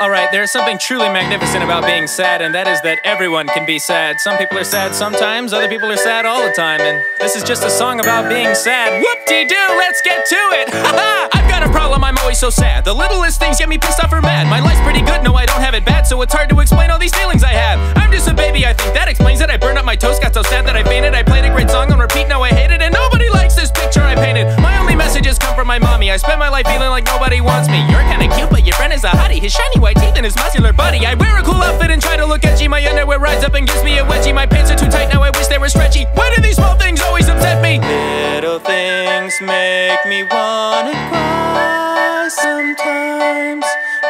Alright, there's something truly magnificent about being sad, and that is that everyone can be sad. Some people are sad sometimes, other people are sad all the time, and this is just a song about being sad. Whoop-de-doo, let's get to it! Ha-ha! I've got a problem, I'm always so sad. The littlest things get me pissed off or mad. My life's pretty good, no, I don't have it bad, so it's hard to explain all these feelings I have. I'm just a baby, I think that explains it. I burned up my toast, got so sad that I fainted. I played a great song on repeat, now I hate it, and nobody likes this picture I painted. My only messages come from my mommy. I spend my life feeling like nobody wants me. You're kinda cute, but your friend is a hottie. His shiny white teeth and his muscular body. I wear a cool outfit and try to look edgy. My underwear rides up and gives me a wedgie. My pants are too tight, now I wish they were stretchy. Why do these small things always upset me? Little things make me wanna cry sometimes,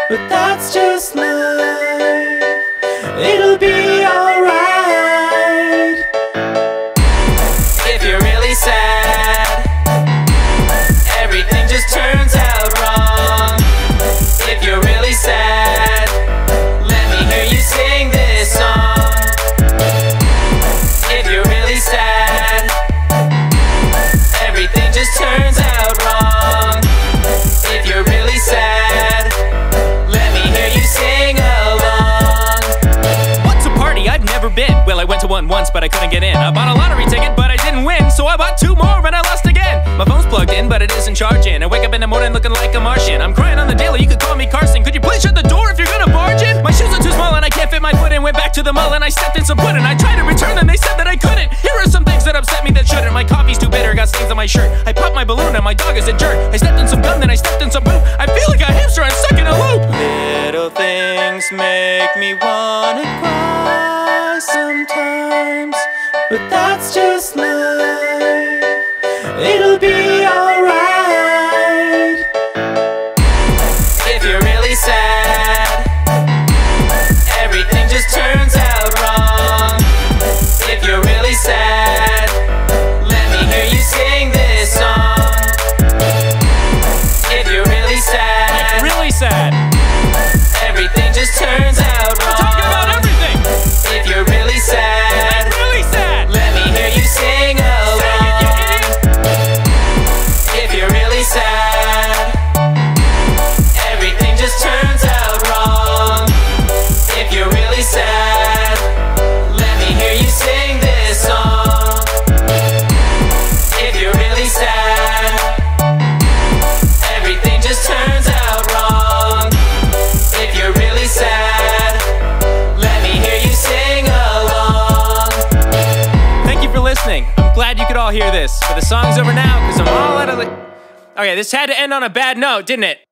but that's just life. It'll be alright if you're really sad. Everything just turns out wrong if you're really sad. Let me hear you sing this song if you're really sad. Everything just turns out wrong if you're really sad. Let me hear you sing along. What's a party I've never been? Well, I went to one once, but I couldn't get in. I bought a lottery ticket, but I didn't win, so I bought two more and I lost again. My phone's plugged in, but it isn't charging. I wake up in the morning looking like a Martian. I'm crying on the daily, you could call me Carson. Could you please shut the door if you're gonna barge in? My shoes are too small and I can't fit my foot in. Went back to the mall and I stepped in some pudding. I tried to return them, they said that I couldn't. Here are some things that upset me that shouldn't. My coffee's too bitter, got stains on my shirt. I popped my balloon and my dog is a jerk. I stepped in some gum, then I stepped in some poop. I feel like a hamster, I'm stuck in a loop. Little things make me wanna cry sometimes, but that's just life. It'll be alright if you're really sad. Everything just turns out wrong if you're really sad. Let me hear you sing this song if you're really sad. Like really sad. Everything just turns out wrong. We're talking about everything. If you're really sad. Like really sad. Let me hear you sing along. Sad. Everything just turns out wrong if you're really sad. Let me hear you sing this song if you're really sad. Everything just turns out wrong if you're really sad. Let me hear you sing along. Thank you for listening. I'm glad you could all hear this, but the song's over now because I'm all out of the... Okay, this had to end on a bad note, didn't it?